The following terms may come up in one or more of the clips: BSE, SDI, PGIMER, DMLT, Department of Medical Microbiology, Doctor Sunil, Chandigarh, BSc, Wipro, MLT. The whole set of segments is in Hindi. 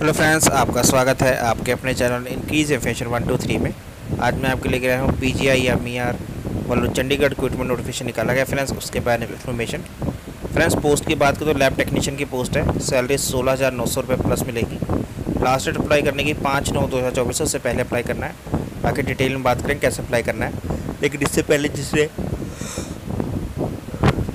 हेलो फ्रेंड्स, आपका स्वागत है आपके अपने चैनल इंक्रीज एफिशिएंसी 123 में। आज मैं आपके लेकर आया हूँ PGIMER वालों चंडीगढ़ क्विटमेंट नोटिफिकेशन निकाला गया फ्रेंड्स, उसके बारे में इन्फॉर्मेशन। फ्रेंड्स पोस्ट की बात करें तो लैब टेक्नीशियन की पोस्ट है, सैलरी 16,900 प्लस मिलेगी। लास्ट डेट अप्लाई करने की 5/9/2024, उससे पहले अप्लाई करना है। बाकी डिटेल में बात करें कैसे अप्लाई करना है, लेकिन इससे पहले जिससे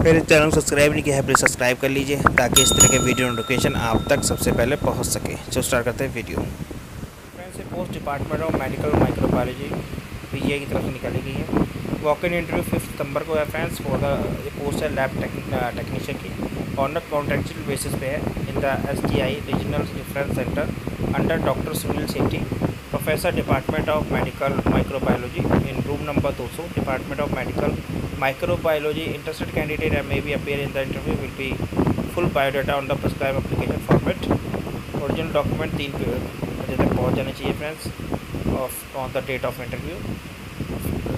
मेरे चैनल सब्सक्राइब नहीं किया है प्लीज़ सब्सक्राइब कर लीजिए ताकि इस तरह के वीडियो नोटिफिकेशन आप तक सबसे पहले पहुंच सके। तो स्टार्ट करते हैं वीडियो। फ्रेंड्स ये post department of medical microbiology PGI की तरफ से निकाली गई है। वॉक इन इंटरव्यू 5 सितंबर को है फ्रेंड्स। ये पोस्ट है लैब टेक्नीशियन की, ऑनर कॉन्ट्रेक्चुअल बेसिस पे है in the SDI regional reference centre under doctor Sunil Setty, professor department of medical microbiology in room number 200 department of medical microbiology. Interested candidate and may be appear in the interview will be full biodata on the prescribe application format. Original document 3 बजे तक पहुँच जाने चाहिए friends of on the date of interview.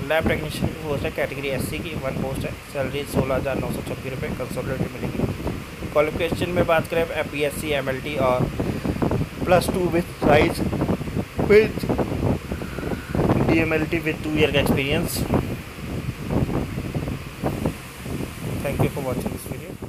Lab technician की पोस्ट है, कैटेगरी SC की 1 पोस्ट है। सैलरी 16,926 रुपये कंसोलिडेटेड मिलेगी। क्वालिफिकेशन में बात करें BSc MLT और +2 विद साइज विद DMLT विद 2 ईयर का experience. Thank you for watching this video.